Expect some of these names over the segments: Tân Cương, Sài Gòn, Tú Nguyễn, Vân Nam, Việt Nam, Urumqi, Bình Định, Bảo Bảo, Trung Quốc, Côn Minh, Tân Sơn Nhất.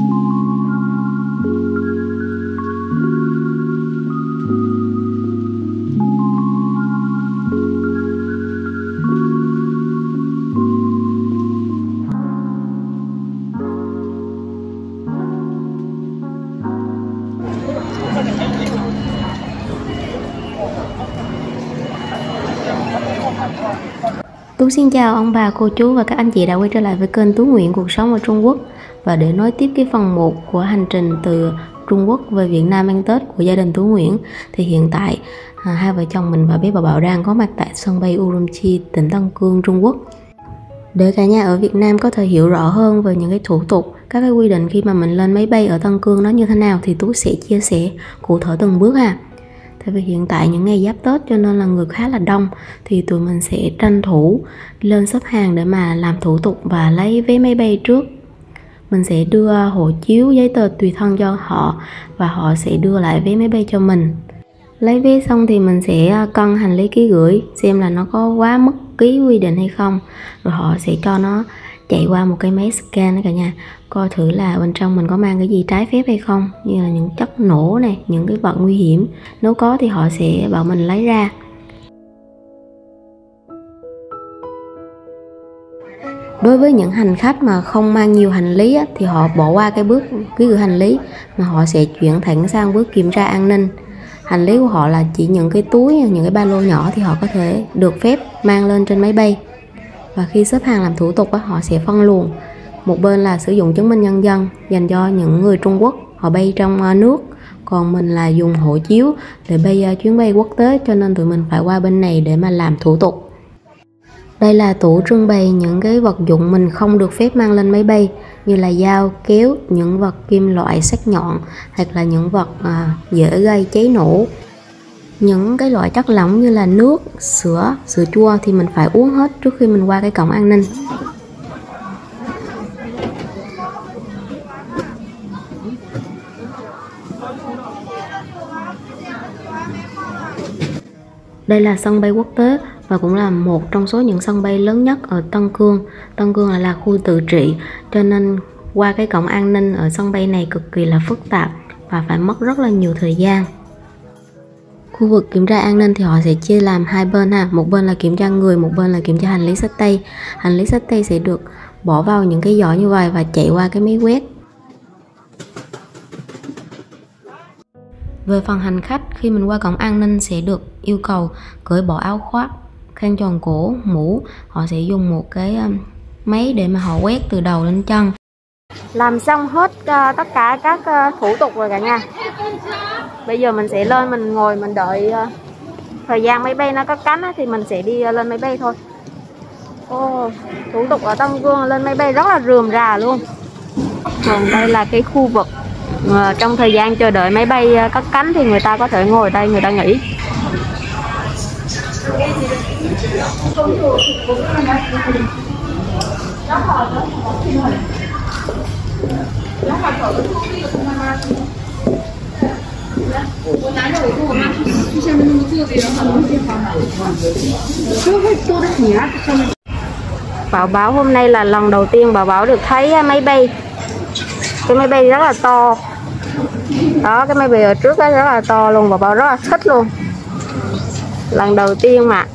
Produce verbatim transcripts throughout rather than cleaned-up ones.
Tú xin chào ông bà, cô chú và các anh chị đã quay trở lại với kênh Tú Nguyễn Cuộc Sống ở Trung Quốc. Và để nối tiếp cái phần một của hành trình từ Trung Quốc về Việt Nam ăn Tết của gia đình Tú Nguyễn, thì hiện tại à, hai vợ chồng mình và bé Bảo Bảo đang có mặt tại sân bay Urumqi, tỉnh Tân Cương, Trung Quốc. Để cả nhà ở Việt Nam có thể hiểu rõ hơn về những cái thủ tục, các cái quy định khi mà mình lên máy bay ở Tân Cương nó như thế nào, thì Tú sẽ chia sẻ cụ thể từng bước ha. Tại vì hiện tại những ngày giáp Tết cho nên là người khá là đông, thì tụi mình sẽ tranh thủ lên xếp hàng để mà làm thủ tục và lấy vé máy bay trước. Mình sẽ đưa hộ chiếu, giấy tờ tùy thân cho họ và họ sẽ đưa lại vé máy bay cho mình. Lấy vé xong thì mình sẽ cân hành lý ký gửi xem là nó có quá mức ký quy định hay không. Rồi họ sẽ cho nó chạy qua một cái máy scan đó cả nhà, coi thử là bên trong mình có mang cái gì trái phép hay không, như là những chất nổ này, những cái vật nguy hiểm. Nếu có thì họ sẽ bảo mình lấy ra. Đối với những hành khách mà không mang nhiều hành lý á, thì họ bỏ qua cái bước ký gửi hành lý mà họ sẽ chuyển thẳng sang bước kiểm tra an ninh. Hành lý của họ là chỉ những cái túi, những cái ba lô nhỏ thì họ có thể được phép mang lên trên máy bay. Và khi xếp hàng làm thủ tục á, họ sẽ phân luồng. Một bên là sử dụng chứng minh nhân dân dành cho những người Trung Quốc họ bay trong nước, còn mình là dùng hộ chiếu để bay chuyến bay quốc tế, cho nên tụi mình phải qua bên này để mà làm thủ tục. Đây là tủ trưng bày những cái vật dụng mình không được phép mang lên máy bay, như là dao, kéo, những vật kim loại sắc nhọn, hoặc là những vật à, dễ gây cháy nổ. Những cái loại chất lỏng như là nước, sữa, sữa chua thì mình phải uống hết trước khi mình qua cái cổng an ninh. Đây là sân bay quốc tế và cũng là một trong số những sân bay lớn nhất ở Tân Cương. Tân Cương là, là khu tự trị, cho nên qua cái cổng an ninh ở sân bay này cực kỳ là phức tạp và phải mất rất là nhiều thời gian. Khu vực kiểm tra an ninh thì họ sẽ chia làm hai bên ha, một bên là kiểm tra người, một bên là kiểm tra hành lý xách tay. Hành lý xách tay sẽ được bỏ vào những cái giỏ như vậy và chạy qua cái máy quét. Về phần hành khách, khi mình qua cổng an ninh sẽ được yêu cầu cởi bỏ áo khoác, khăn tròn cổ, mũ. Họ sẽ dùng một cái máy để mà họ quét từ đầu lên chân. Làm xong hết uh, tất cả các uh, thủ tục rồi cả nhà. Bây giờ mình sẽ lên, mình ngồi, mình đợi uh, thời gian máy bay nó cất cánh á, thì mình sẽ đi uh, lên máy bay thôi. Oh, thủ tục ở Tân Cương lên máy bay rất là rườm rà luôn. Còn đây là cái khu vực uh, trong thời gian chờ đợi máy bay uh, cất cánh thì người ta có thể ngồi đây, người ta nghỉ. Bảo Bảo hôm nay là lần đầu tiên Bảo Bảo được thấy máy bay. Cái máy bay rất là to. Đó, cái máy bay ở trước ấy rất là to luôn, Bảo Bảo rất là thích luôn. Lần đầu tiên mà.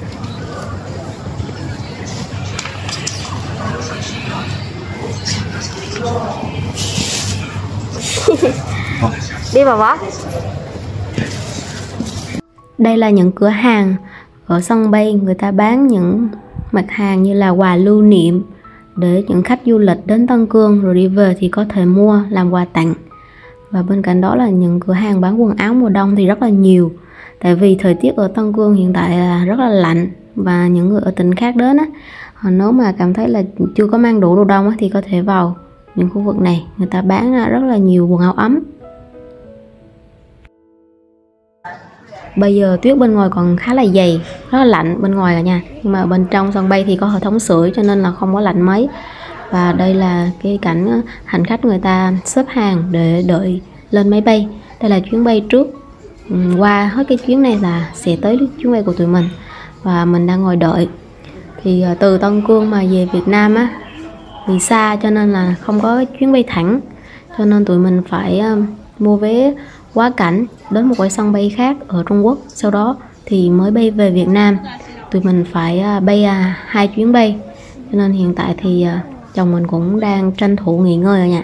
Đi Bảo Bảo. Đây là những cửa hàng ở sân bay, người ta bán những mặt hàng như là quà lưu niệm để những khách du lịch đến Tân Cương rồi đi về thì có thể mua làm quà tặng. Và bên cạnh đó là những cửa hàng bán quần áo mùa đông thì rất là nhiều. Tại vì thời tiết ở Tân Cương hiện tại là rất là lạnh, và những người ở tỉnh khác đến á, nếu mà cảm thấy là chưa có mang đủ đồ đông á, thì có thể vào những khu vực này, người ta bán rất là nhiều quần áo ấm. Bây giờ tuyết bên ngoài còn khá là dày, rất là lạnh bên ngoài cả nhà. Nhưng mà bên trong sân bay thì có hệ thống sưởi cho nên là không có lạnh mấy. Và đây là cái cảnh hành khách người ta xếp hàng để đợi lên máy bay. Đây là chuyến bay trước. Qua hết cái chuyến này là sẽ tới chuyến bay của tụi mình. Và mình đang ngồi đợi. Thì từ Tân Cương mà về Việt Nam á, vì xa cho nên là không có chuyến bay thẳng, cho nên tụi mình phải mua vé quá cảnh đến một cái sân bay khác ở Trung Quốc, sau đó thì mới bay về Việt Nam. Tụi mình phải bay hai chuyến bay, cho nên hiện tại thì chồng mình cũng đang tranh thủ nghỉ ngơi rồi nha.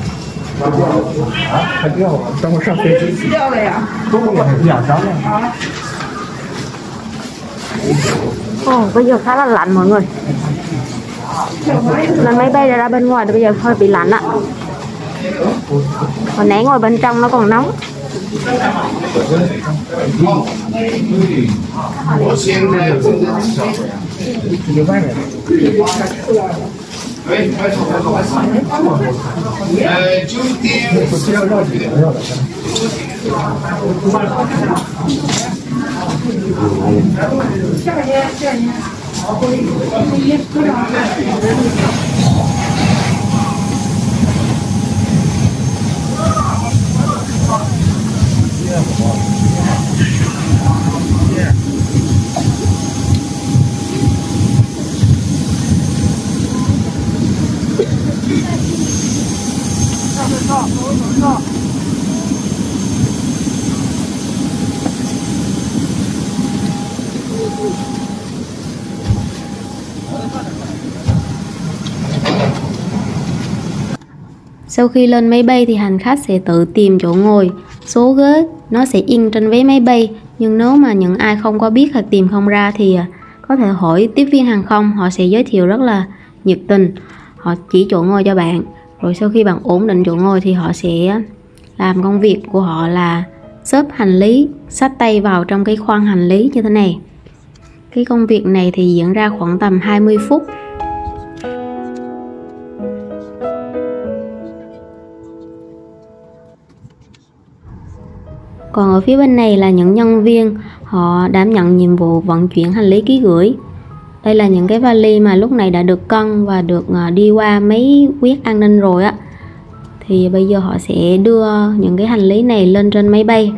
Ồ, bây giờ khá là lạnh mọi người. Lên máy bay ra bên ngoài thì bây giờ hơi bị lạnh ạ. Hồi nãy ngồi bên trong nó còn nóng. Sau khi lên máy bay thì hành khách sẽ tự tìm chỗ ngồi, số ghế nó sẽ in trên vé máy bay, nhưng nếu mà những ai không có biết hoặc tìm không ra thì có thể hỏi tiếp viên hàng không, họ sẽ giới thiệu rất là nhiệt tình, họ chỉ chỗ ngồi cho bạn. Rồi sau khi bạn ổn định chỗ ngồi thì họ sẽ làm công việc của họ là xếp hành lý, xách tay vào trong cái khoang hành lý như thế này. Cái công việc này thì diễn ra khoảng tầm hai mươi phút. Còn ở phía bên này là những nhân viên họ đảm nhận nhiệm vụ vận chuyển hành lý ký gửi. Đây là những cái vali mà lúc này đã được cân và được đi qua mấy quét an ninh rồi á. Thì bây giờ họ sẽ đưa những cái hành lý này lên trên máy bay.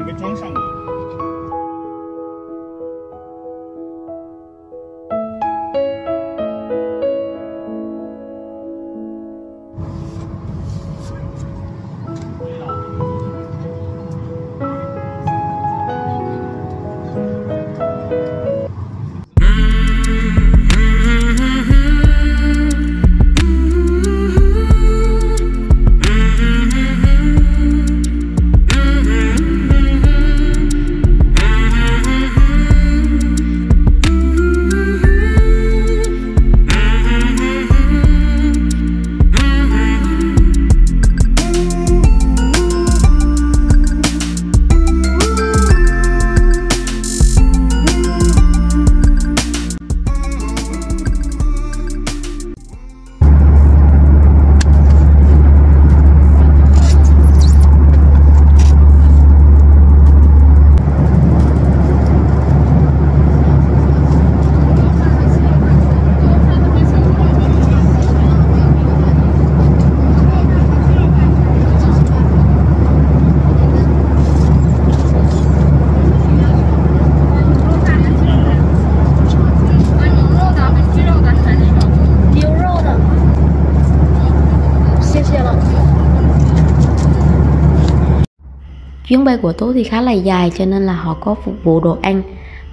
Chuyến bay của Tú thì khá là dài cho nên là họ có phục vụ đồ ăn,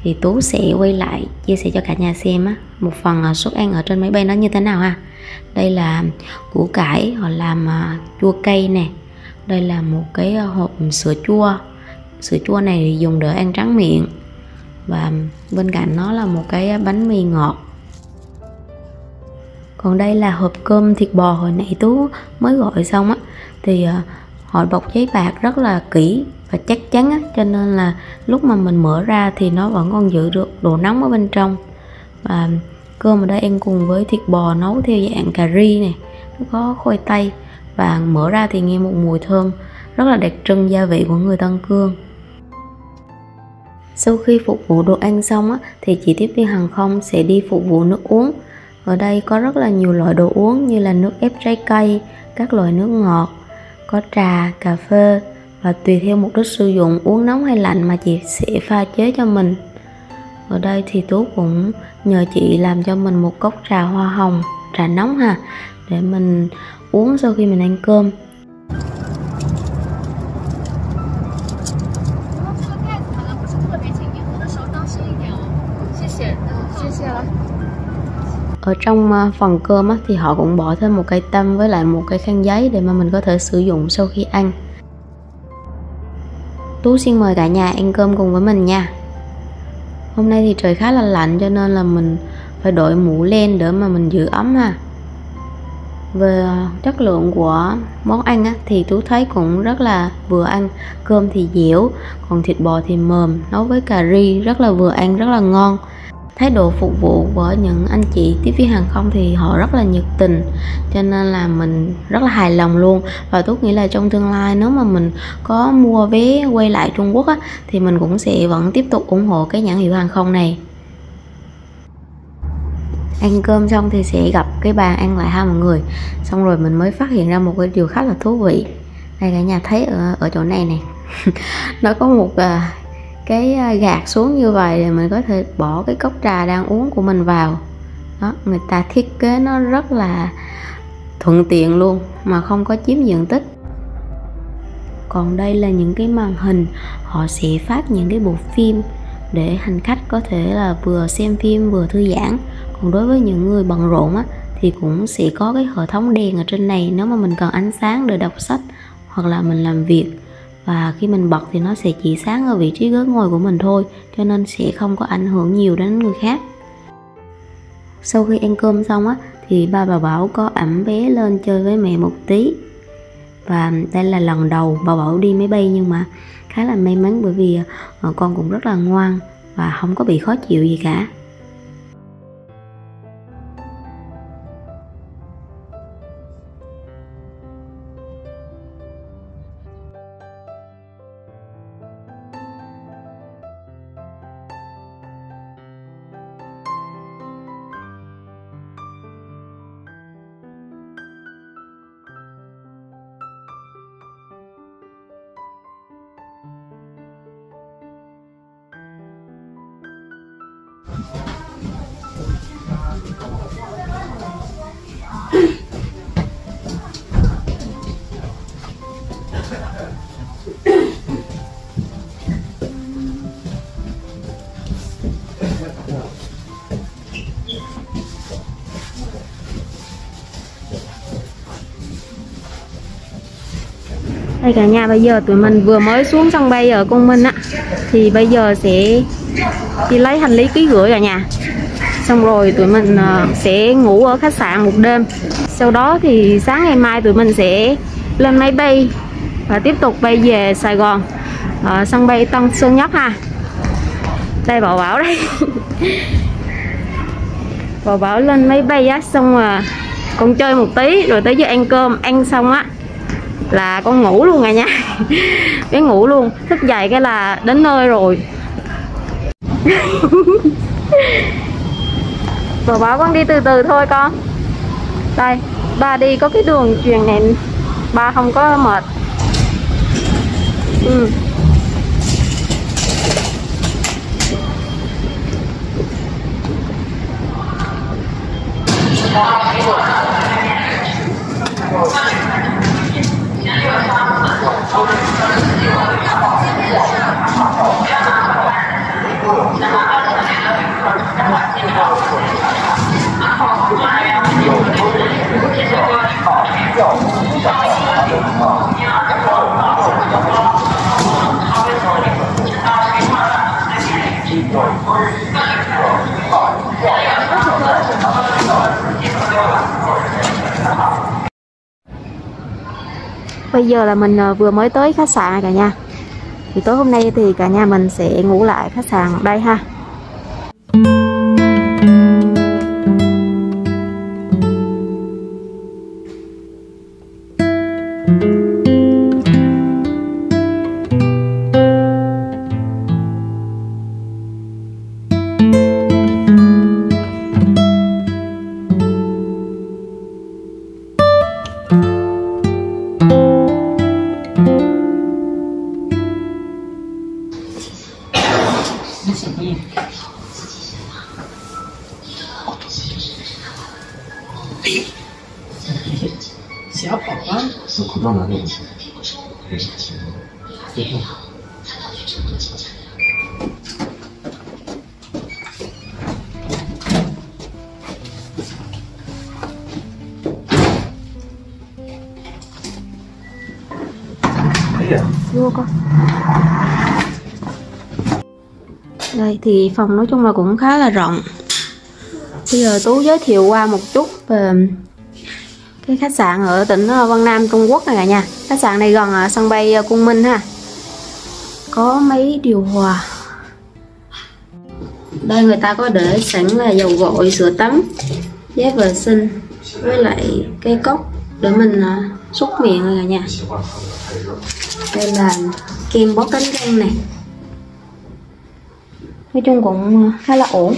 thì Tú sẽ quay lại chia sẻ cho cả nhà xem á, một phần suất ăn ở trên máy bay nó như thế nào ha. Đây là củ cải họ làm chua cay nè, đây là một cái hộp sữa chua, sữa chua này thì dùng để ăn tráng miệng, và bên cạnh nó là một cái bánh mì ngọt. Còn đây là hộp cơm thịt bò hồi nãy Tú mới gọi xong á, thì họ bọc giấy bạc rất là kỹ và chắc chắn á, cho nên là lúc mà mình mở ra thì nó vẫn còn giữ được độ nóng ở bên trong. Và Cơm ở đây em cùng với thịt bò nấu theo dạng cà ri này, nó có khoai tây, và mở ra thì nghe một mùi thơm rất là đặc trưng gia vị của người Tân Cương. Sau khi phục vụ đồ ăn xong á, thì chị tiếp viên hàng không sẽ đi phục vụ nước uống. Ở đây có rất là nhiều loại đồ uống như là nước ép trái cây, các loại nước ngọt, có trà, cà phê, và tùy theo mục đích sử dụng uống nóng hay lạnh mà chị sẽ pha chế cho mình. Ở đây thì Tú cũng nhờ chị làm cho mình một cốc trà hoa hồng, trà nóng ha, để mình uống sau khi mình ăn cơm. Ở trong phần cơm thì họ cũng bỏ thêm một cây tăm với lại một cái khăn giấy để mà mình có thể sử dụng sau khi ăn. Tú xin mời cả nhà ăn cơm cùng với mình nha. Hôm nay thì trời khá là lạnh cho nên là mình phải đội mũ len để mà mình giữ ấm ha. Về chất lượng của món ăn á, thì Tú thấy cũng rất là vừa ăn. Cơm thì dẻo, còn thịt bò thì mềm, nấu với cà ri rất là vừa ăn, rất là ngon. Thái độ phục vụ của những anh chị tiếp viên hàng không thì họ rất là nhiệt tình, cho nên là mình rất là hài lòng luôn. Và Tú nghĩ là trong tương lai nếu mà mình có mua vé quay lại Trung Quốc á, thì mình cũng sẽ vẫn tiếp tục ủng hộ cái nhãn hiệu hàng không này. Ăn cơm xong thì sẽ gặp cái bàn ăn lại ha mọi người. Xong rồi mình mới phát hiện ra một cái điều khá là thú vị. Đây cả nhà thấy ở, ở chỗ này này nó có một à, cái gạt xuống như vậy để mình có thể bỏ cái cốc trà đang uống của mình vào. Đó, người ta thiết kế nó rất là thuận tiện luôn mà không có chiếm diện tích. Còn đây là những cái màn hình, họ sẽ phát những cái bộ phim để hành khách có thể là vừa xem phim vừa thư giãn. Còn đối với những người bận rộn á, thì cũng sẽ có cái hệ thống đèn ở trên này nếu mà mình cần ánh sáng để đọc sách hoặc là mình làm việc. Và khi mình bật thì nó sẽ chỉ sáng ở vị trí ghế ngồi của mình thôi, cho nên sẽ không có ảnh hưởng nhiều đến người khác. Sau khi ăn cơm xong á, thì ba Bảo Bảo có ẵm bé lên chơi với mẹ một tí. Và đây là lần đầu Bảo Bảo đi máy bay, nhưng mà khá là may mắn bởi vì con cũng rất là ngoan và không có bị khó chịu gì cả. Đây cả nhà, bây giờ tụi mình vừa mới xuống sân bay ở Côn Minh á, thì bây giờ sẽ đi lấy hành lý ký gửi cả nhà. Xong rồi tụi mình sẽ ngủ ở khách sạn một đêm. Sau đó thì sáng ngày mai tụi mình sẽ lên máy bay và tiếp tục bay về Sài Gòn ở sân bay Tân Sơn Nhất ha. Đây Bảo Bảo đây Bảo Bảo lên máy bay á, xong rồi con chơi một tí rồi tới giờ ăn cơm. Ăn xong á là con ngủ luôn cả nhà. Bé ngủ luôn, thức dậy cái là đến nơi rồi. Bảo Bảo con đi từ từ thôi con. Đây, ba đi có cái đường truyền này, ba không có mệt. Ừ. Bây giờ là mình vừa mới tới khách sạn cả nhà. Thì tối hôm nay thì cả nhà mình sẽ ngủ lại khách sạn đây ha. 小宝宝，是口罩拿给我。嗯，别动。哎呀，我靠！ Đây thì phòng nói chung là cũng khá là rộng. Bây giờ Tú giới thiệu qua một chút về cái khách sạn ở tỉnh Vân Nam, Trung Quốc này cả nhà. Khách sạn này gần sân bay Côn Minh ha. Có mấy điều hòa. Đây người ta có để sẵn là dầu gội, sữa tắm, giấy vệ sinh với lại cái cốc để mình xúc miệng này cả nhà. Đây là kem bó cánh răng này. Nói chung cũng khá là ổn.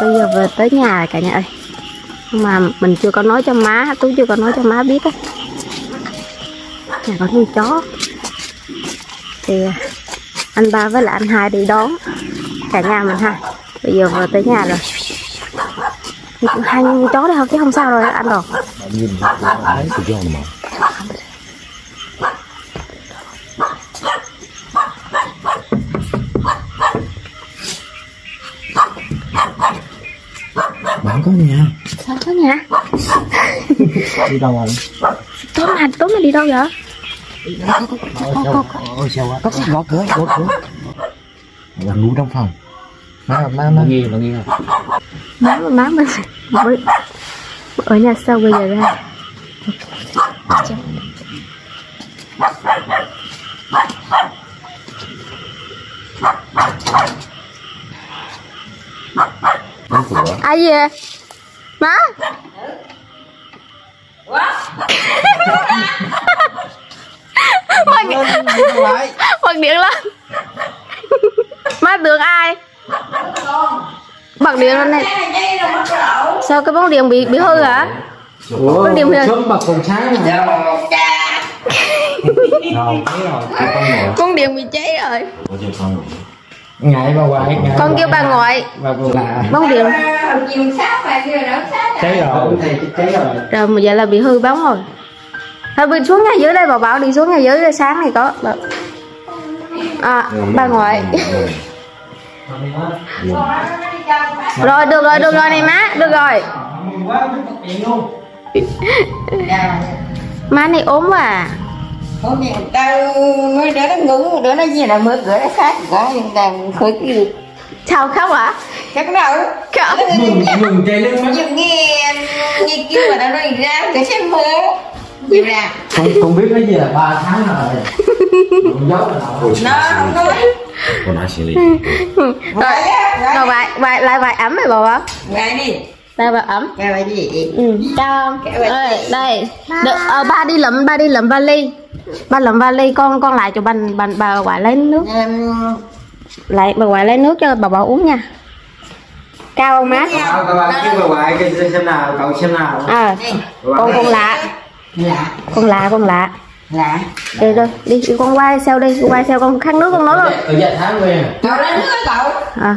Bây giờ về tới nhà rồi cả nhà ơi. Nhưng mà mình chưa có nói cho má, Tú chưa có nói cho má biết á. Nhà có nuôi chó. Thì anh ba với lại anh hai đi đón cả nhà mình ha. Bây giờ về tới nhà rồi. Hai nuôi chó đấy không chứ không sao rồi anh rồi. Bảo có nhà. Sao có nhà? Đi đâu rồi? Tối nay, tối nay đi đâu vậy? Ôi sao quá. Gõ cửa, gõ cửa. Là ngủ trong phòng. Má, má, má nghe, má nghe. Má, má mình ở nhà sau bây giờ ra. Ai về? Má? Mày bằng điện lên. Má tưởng ai? Bằng điện lên này. Sao cái bóng điện bị bị hư hả? Bóng điện hư. Sớm bật phòng sáng rồi. Bóng điện bị cháy rồi. Ngại bà ngoại, ngại con bà kêu bà ngoại. Bà ngoại. Bóng điện. Cháy rồi. Cháy rồi. Rồi mà vậy là bị hư bóng rồi. Thôi bên xuống nhà dưới đây, Bảo Bảo đi xuống nhà dưới đây, sáng này có. À, bà ngoại. Rồi được rồi, được rồi này má, được rồi. Má này ốm quá à. Ôi mình tao mới đỡ nó ngủ, đỡ nó gì là mở cửa nó khát quá, nhưng mà khởi kì. Sao khóc hả? Khóc đâu? Khóc. Mừng, mừng cái lên mắt. Nghe, nghe kêu mà nó đi ra, cái xe mơ. Chịu ra. Không, không biết cái gì là ba tháng rồi. Nó không có rồi bài bài lại bài ấm này bảo bảo. Bài đi. Đây bà ấm. Cái bài gì? Ừ. Chào. Đây, đây. Được, ờ, ba đi lượm, ba đi lượm vali. Ba lượm vali con con lại cho bà bà bà gọi lấy nước. Em... lại bà gọi lấy nước cho bà bảo uống nha. Cao không má? Cao bà bà kêu xem nào, cậu xem nào. À. Con con lạ. Lạ. Con lạ, con lạ. Lạ. Đi rồi, đi con qua sao đi, con qua sao con khát nước con nói luôn. Ở dạ tháng nguyên. Cậu lấy nước với cậu. À.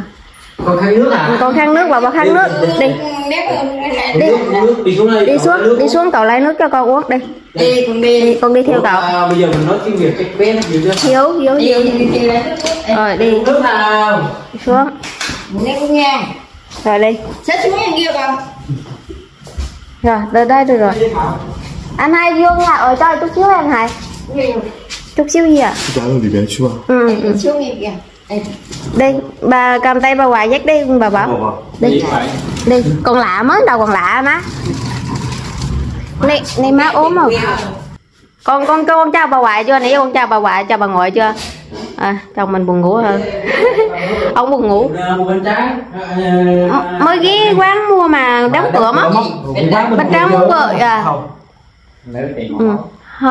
Con khăn nước à? Con khăn nước và bà khăn nước đi. Đi. Đi xuống đi xuống, đi xuống cậu lấy nước cho con uống đi. Đi con đi. Con đi theo cậu. Bây giờ mình nói tiếng Việt cách quen nhiều chưa? Thiếu, thiếu nhiều. Rồi đi. Nước nào? Xuống. Nước nha. Rồi đi. Xếp xuống hàng kia con. Rồi, tới đây được rồi. Anh hai vô nha, ở cho chút xíu anh hai. Chút xíu gì ạ? Ừ. Chút xíu gì kìa. Đi, bà cầm tay bà hoài dắt đi bà bảo. Đi. Đi, còn lạ mới đầu còn lạ má. Này, này má ốm rồi. Con con kêu con chào bà hoài chưa? Nãy con chào bà hoài, chào bà ngoại chưa? À, chồng mình buồn ngủ hả? Ông buồn ngủ. Mới ghé quán mua mà đóng cửa mất. Bánh tráng muốn vợ à. Ừ.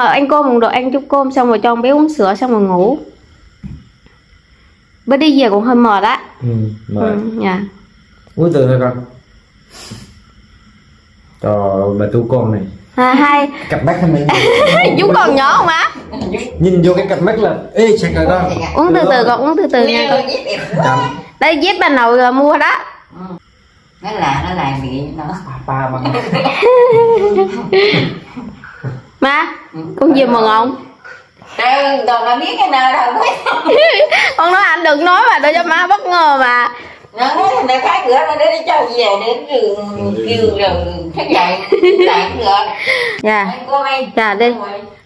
Anh cô một đồ ăn chút cơm xong rồi cho con bé uống sữa xong rồi ngủ. Bữa đi về cũng hơi mệt á. Ừ, mệt. Ừ, yeah. Uống từ thôi con. Trời bà tu con này. À, hai. Cặp mắt hả mình? Dũng còn nhỏ không á? Nhìn vô cái cặp mắt là ê, sạch rồi con. Uống từ từ con, uống từ từ nha con. Đây dép bà nội rồi mua đó. Nó là nó làm gì nó. Ba ba. Má, con gì mà ngon? Đâu, đồ mà biết cái nào đâu con nói anh đừng nói mà để cho má bất ngờ mà. Nó nói thằng này khóa cửa nó đi cho về đến trường kêu rồi thức dậy lại cửa. Dạ. Dạ đi.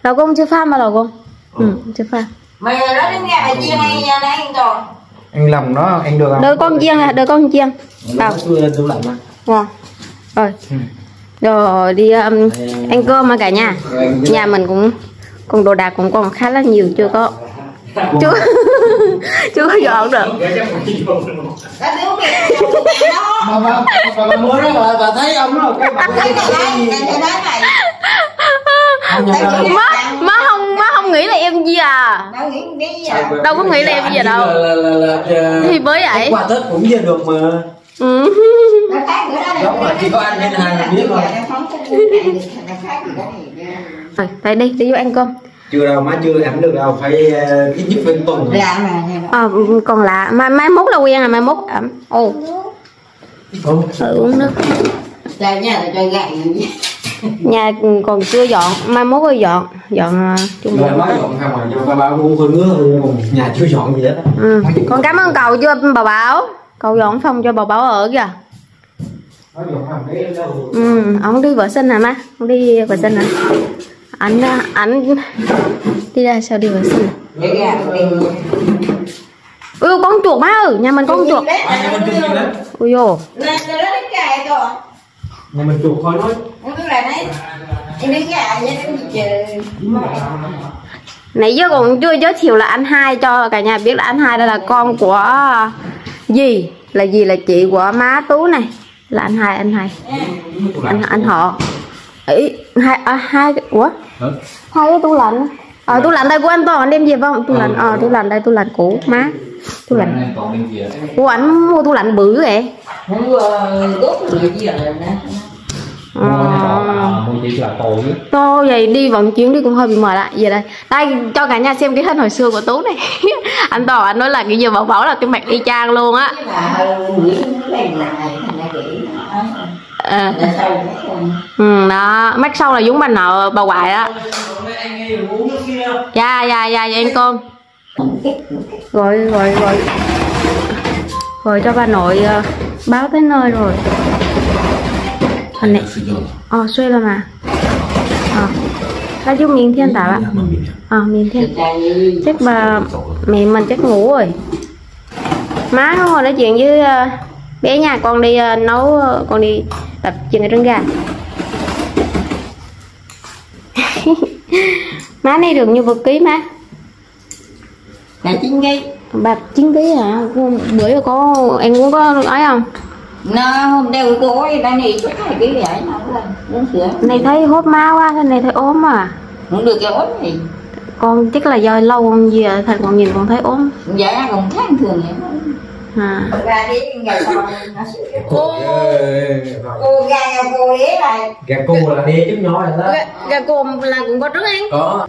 Lò cung chưa pha mà lò cung. Ừ, chưa pha. Mày nó đứng nghe bà chiên hay nhà này anh rồi. Anh lòng nó anh được không? Đợi con chiên à, đợi con chiên. Tao lên tủ lạnh mà. Rồi. Rồi. Rồi đi um, ăn cơm mà cả nhà. Nhà mình cũng còn đồ đạc cũng còn khá là nhiều chưa có chưa chưa có dọn được. Bà thấy ông đó má, má không má không nghĩ là em gì à? Đâu có nghĩ là em gì à đâu. Thì mới vậy. Qua Tết cũng về được mà. Ừ. Rồi, phải đi, đi vô ăn cơm. Chưa đâu, má chưa ăn được đâu, phải ít nhất phải tuần. Lạ mà. Ờ, còn lạ, mai mai mốt là quen à, mai mốt ẩm. Ồ. Ồ, uống nước. Đây nha, là cho gậy nha. Nhà còn chưa dọn, mai mốt ơi dọn, dọn chung rồi. Má dọn không à, nhưng bà Bảo cũng hơi ngứa luôn, nhà chưa dọn gì hết. Ừ. Con cảm ơn cậu chưa bà Bảo? Cậu dọn phòng cho bà Bảo ở kìa. Ừ, ông đi vệ sinh hả má? Ông đi vệ sinh hả? Ảnh ảnh đi ra sao đi vệ sinh. Ui con chuột má ơi, nhà mình con chuột. Ui dồi. Nhà mình chuột thôi nói. Nãy giờ còn chưa giới thiệu là anh hai cho cả nhà biết là anh hai đây là con của dì, là dì là chị của má Tú này, là anh hai anh hai anh anh họ. Ý, hai à, hai ủa hai cái tủ lạnh ở à, tủ lạnh đây của anh Toàn đem về không tủ lạnh ờ tủ lạnh đây tủ lạnh cũ má tủ lạnh của anh mua tủ lạnh bự vậy to vậy đi vận chuyển đi cũng hơi bị mệt ạ. Về đây đây cho cả nhà xem cái hình hồi xưa của Tú này. Anh Toàn anh nói là cái giờ Bảo Bảo là cái mặt y chang luôn á. À. Ừ, đó, mắt sau là giống bà nợ bà ngoại á. Dạ dạ dạ dạ em con. Rồi rồi rồi. Rồi cho bà nội uh, báo tới nơi rồi. Anh này. Ờ xuôi rồi mà. Ờ. Là chú miền thiên tả ạ. Ờ miền thiên. Chắc bà mẹ mình chắc ngủ rồi. Má không ngồi nói chuyện với uh, bé nhà con đi uh, nấu uh, con đi tập chiên cái trứng gà. Má này được nhiêu vật ký má? Bà chín ký. Bà chín ký hả? Bữa có em cũng có ấy không? Nó hôm nay cô ấy bà này chút hai ký vậy nó lên uống sữa. Này thấy hốt má quá, thế này thấy ốm à? Không được cái ốm gì. Con chắc là do lâu con về thằng còn nhìn con thấy ốm. Vậy còn thấy thường vậy. À. Gà đi, gà con nó xíu cái cô cô gà cô ấy là gà cô là đi chứ nói là đó. Gà cô là cũng có trứng ăn. Có.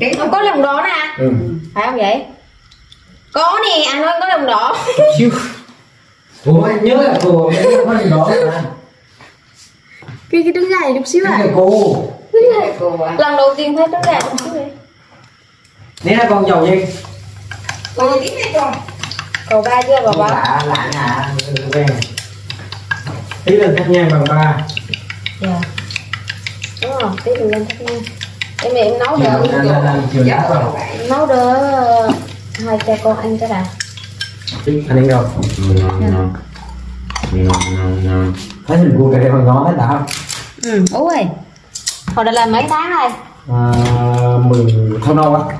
Cái không có lòng đỏ nè. Ừ. Phải không vậy? Có nè, anh ơi có lòng đỏ. Xíu. Ủa anh nhớ là cô không có lòng đỏ mà. Cái cái trứng gà này chút xíu à. Cái gà cô. Cái cô à. Lần đầu tiên thấy trứng gà chút xíu vậy. Nè con dầu gì? Con tí này con. Cầu ba chưa bà ba? Lạ, lạ à, quen. Tí lên thắt nhang bằng ba. Dạ. Đúng rồi, tí lên thắt nhang. Em em nấu được. Dạ. Nấu được hai cha con ăn cái nào. Anh ăn đâu? Thấy mình cua cà đen bằng ngón hết đã không? Ừ, ú ơi. Hồi đã làm mấy tháng rồi? À, mười tháng đâu á.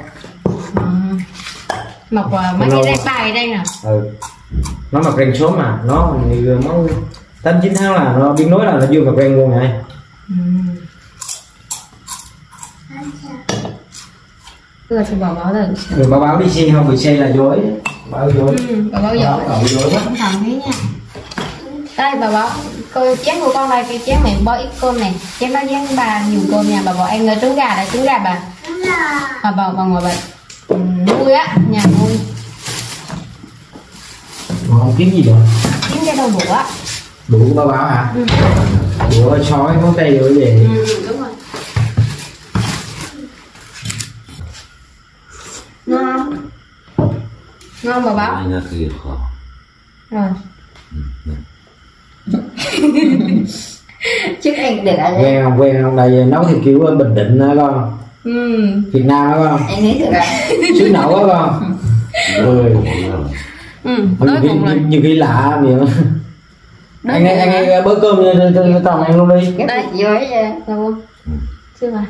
Mặc mấy cái rang bài đây nè. Ừ. Nó mặc rang số mà nó món tám chín tháng là nó biến nói là nó vô mặc rang luôn này. Ừ. Rồi thì bảo bảo rồi. Rồi bảo bảo đi xe không bị xe là dối. Bảo dối. Ừ, bảo bảo dối. Bảo bảo dối quá. Thằng thế nha. Đây bảo bảo, cô chén của con đây, cái chén mẹ bó ít cơm này, chén đó chén bà nhiều cơm nha. Bảo bảo ăn trứng gà đã trứng gà bà. Bà bảo bà ngồi bà. Vui á, nhà vui. Mà không kiếm gì đâu. Kiếm cái đầu bụa á. Bụa bao báo hả? Ừ. Bụa sói món tay rồi về. Ừ, đúng rồi. Ngon. Ngon bao báo. Ngon thì khó. Rồi. Chứ anh để lại. Quen không, quen không? Đây nấu thì kiểu Bình Định đó con. Ừ. Việt Nam đó con. Em thấy được rồi. Xứ nậu đó con. Ôi. Ừ, nói cùng là nhiều khi lạ miệng. Anh nghe anh nghe bữa cơm cho toàn ăn luôn đi. Đây, với luôn. Chưa mà.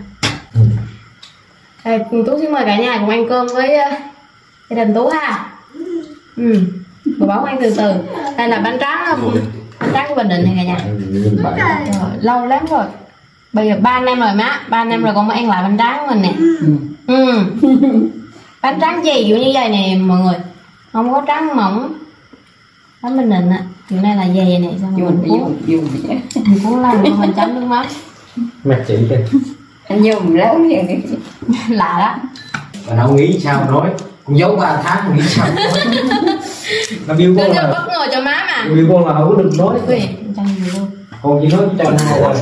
Đây, Tú xin mời cả nhà cùng ăn cơm với gia đình Tú ha. Ừ. Bà bảo ăn từ từ. Đây là bánh tráng, bánh tráng của Bình Định này cả nhà. Lâu lắm rồi. Bây giờ ba năm rồi má, ba năm rồi con mới ăn lại bánh tráng của mình nè. Ừ. Ừ. Bánh tráng gì kiểu như vậy nè mọi người. Không có tráng mỏng. Bánh Bình Định ạ. Hiện nay là dày vậy nè, xong rồi mình cuốn. Mình cuốn lâu rồi mình chấm nước mắm. Mẹ chị kìa. Anh dùng lớn vậy nè. Lạ đó. Còn đâu nghĩ sao nói. Con giấu ba tháng không nghĩ sao nói. Nó biêu con là bất ngờ cho má mà. Biêu con là không có được nói. Con chỉ nói cho hai rồi.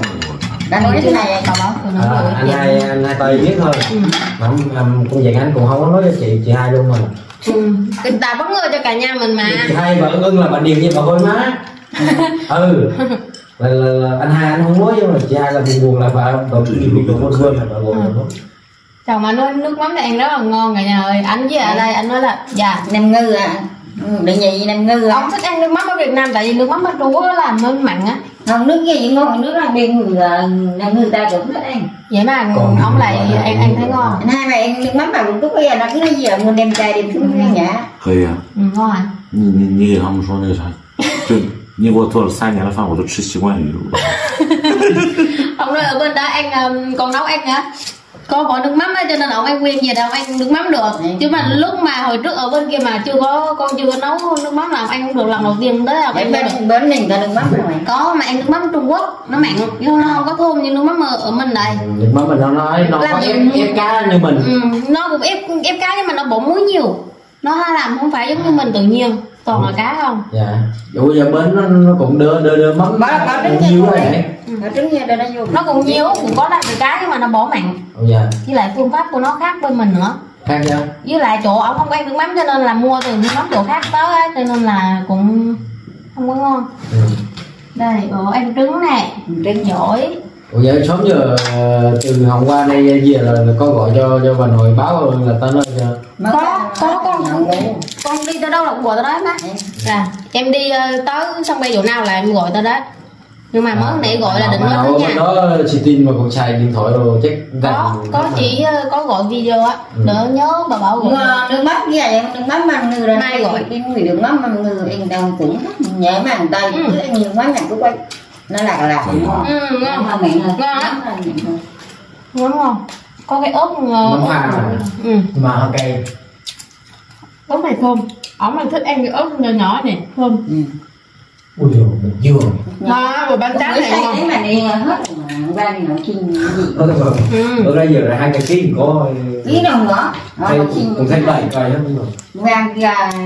Đang nói cái này còn đó, còn nói à, anh hai anh hai tôi biết thôi. Ừ. Mà um, con dạy anh cũng không có nói cho chị chị hai luôn mà. Ừ. Người ta bấm ngơ cho cả nhà mình mà. Chị hai bà ưng là bà điềm với bà thôi má. Ừ. Là, là, là anh hai anh không nói nhưng mà chị hai là buồn buồn là bà bà bị đụng con thương là bà buồn lắm. Chồng anh nói nước mắm này ăn rất là ngon cả nhà ơi. Anh với ở đây anh nói là dạ nem ngư à. Để gì nem ngư. Ông thích ăn nước mắm ở Việt Nam tại vì nước mắm ở Trung Quốc làm nó mặn á. Ngon nước kia vậy ngon, nước ăn bên người người ta cũng thích ăn. Vậy mà còn ông lại ăn ăn thấy ngon. Anh hai mày ăn nước mắm mà cũng tốt bây giờ nó cứ nói gì vậy, mình đem chai đem xuống ăn nhả. Khơi à. Ừ, ngon à. Như như họ nói như vậy. Như tôi tôi sang nhà nó pha, tôi chỉ xí quan rồi. Ông nói ở bên đó ăn còn nấu ăn hả? Có bỏ nước mắm á cho nên ông ăn quen về đâu ăn nước mắm được. Chứ mà lúc mà hồi trước ở bên kia mà chưa có con chưa có nấu nước mắm nào ăn không được, lần đầu tiên tới là bên bên mình ta nước mắm rồi. Có mà ăn nước mắm Trung Quốc nó mặn nhưng nó không có thơm như nước mắm ở mình đây. Nước mắm mình nó nói nó có ép cá như mình. Nó cũng ép ép cá nhưng mà nó bỏ muối nhiều. Nó làm không phải giống như mình tự nhiên toàn là cá không. Dạ. Dù giờ bến nó cũng đưa đưa đưa mắm nó nhiều vậy. Nó trứng nha, nó vô. Nó cũng nhiều, cũng có đặt được cá nhưng mà nó bỏ mặn. Ừ, dạ. Với lại phương pháp của nó khác bên mình nữa. Khác chứ. Với lại chỗ ổng không có ăn nước mắm cho nên là mua từ nước mắm chỗ khác tới á, cho nên là cũng không có ngon. Ừ. Đây, ủa ăn trứng nè, trứng giỏi. Ủa vậy sớm giờ từ hôm qua đây về là có gọi cho cho bà nội báo là ta nói cho. Có, có con con đi tới đâu là cũng gọi tới đó má. Dạ. Em đi tới sân bay chỗ nào là em gọi tới đó. nhưng mà món để gọi à, là định nói đó nha. Đó chỉ tin mà con trai điện thoại rồi chắc có có chỉ có gọi video á. Ừ. Đỡ nhớ bà bảo gọi nước mắt như vậy, nước mắt mà người là nay gọi cái người đường mắt mà người anh đang cũng nhớ màn tay cứ nhiều quá nhạc cứ quay nó lạc lạc. Ừ, ngon ngon không mẹ ơi, ngon lắm, ngon không? Có cái ớt mắm hoa mà hơi cay, ớt này thơm. Ổng mà thích ăn cái ớt nhỏ nhỏ này thơm. Ừ. Ui dồi, mình dừa đó, rồi bánh tráng này ngon. Mà đi hết ra thì nó chinh gì. Ở đây giờ là hai cái ký có ký đâu nữa. Cũng thấy bảy cây lắm rồi. Ra kia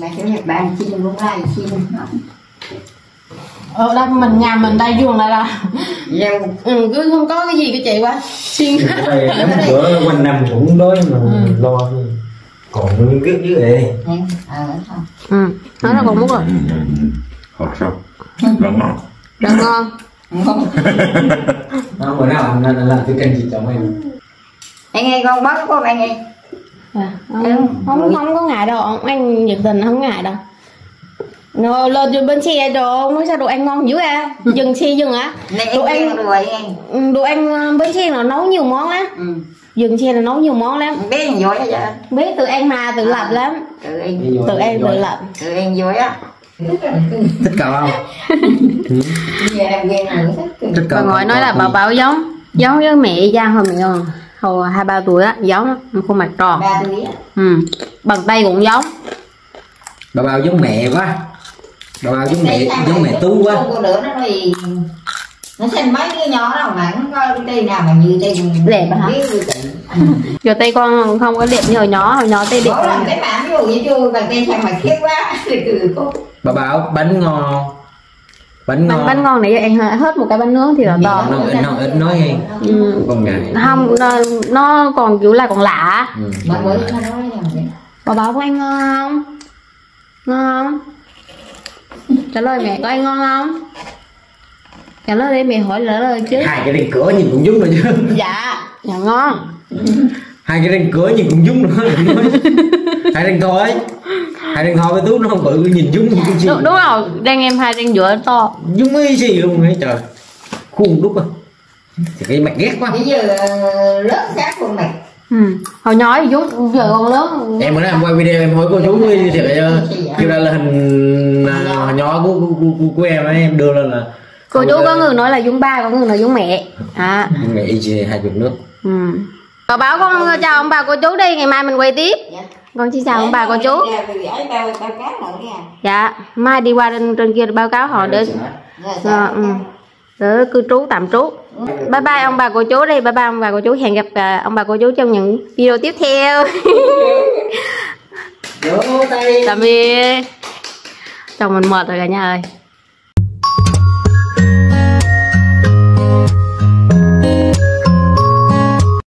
mà chủ nhật bạn chinh luôn ra chinh. Ở đây mình nhà mình đây vuông lại là ừ, cứ không có cái gì cái chị quá xin. Đám bữa quanh năm cũng đói mà lo còn cứ dưới đây. Ừ, nó là còn mút rồi. Học xong, rất ngon. Rất ngon. Nó bữa nào anh làm cái kênh chị chồng em. Anh nghe con bắt có anh nghe. À, không, không không có ngại đâu, anh nhiệt tình không ngại đâu. Nó lên trên bên xe đồ, nói sao đồ ăn ngon dữ à? Dừng xe dừng á. Đồ ăn đồ ăn bên xe nó nấu nhiều món á. Dừng xe là nấu nhiều món lắm. Bé ăn giỏi vậy. Bé tự ăn mà tự lập lắm. Tự ăn tự ăn tự lập. Tự ăn giỏi á. Thích cậu không? Thích cậu. Bà ngoại nói là Bảo Bảo giống giống với mẹ Giang hồi mẹ hồi hai ba tuổi á, giống khuôn mặt tròn. Ba tuổi á. Ừ, bàn tay cũng giống. Bảo Bảo giống mẹ quá. Bảo Bảo giống mẹ giống mẹ Tú quá. Nó xanh mấy cái nhỏ đâu mà nó đi nào mà như tay đẹp hả? Giờ tay con không có đẹp như hồi nhỏ, hồi nhỏ tay đẹp. Bảo làm cái mảng vô vậy chứ, bàn tay sang mặt khiếp quá. Bà Bảo bánh ngon. Bánh ngon. Bánh, bánh ngon nãy giờ em hết một cái bánh nướng thì là to. Nó ít nó, nó, nói nghe. Ừ. Còn ngại. Không, nó, nó còn kiểu là còn lạ. Ừ. Bà, bà, bà Bảo có ăn ngon không? Ngon không? Trả lời mẹ có ăn ngon không? Trả lời đi, mẹ hỏi lỡ rồi chứ. Hai cái răng cửa nhìn cũng giống rồi chứ. Dạ, dạ ngon. Hai cái răng cửa nhìn cũng giống nữa. Hai răng thôi. Hai răng thôi với Tú nó không bự nhìn giống như cái gì. Đúng, đúng rồi, đang em hai răng giữa to. Giống cái gì luôn ấy trời. Khuôn đúc à. Thì cái mặt ghét quá. Bây giờ lớn xác khuôn mặt. Ừ, hồi nhỏ thì vú giờ còn lớn. Em bữa nay em quay video em hỏi cô chú thì thiệt kêu ra là hình hồi nhỏ của, của, của, của em ấy, em đưa lên là cô chú có người nói là giống ba, có người nói giống mẹ. À. Mẹ y hai chuột nước. Ừ. Cậu Bảo con chào ông bà cô chú đi, ngày mai mình quay tiếp. Dạ. Con xin chào ông bà cô chú. Dạ. Mai đi qua trên trên kia báo cáo họ để để cư trú tạm trú. Bye bye ông bà cô chú đi, bye bye ông bà cô chú, hẹn gặp ông bà cô chú trong những video tiếp theo. Tạm biệt. Chồng mình mệt rồi cả nhà ơi.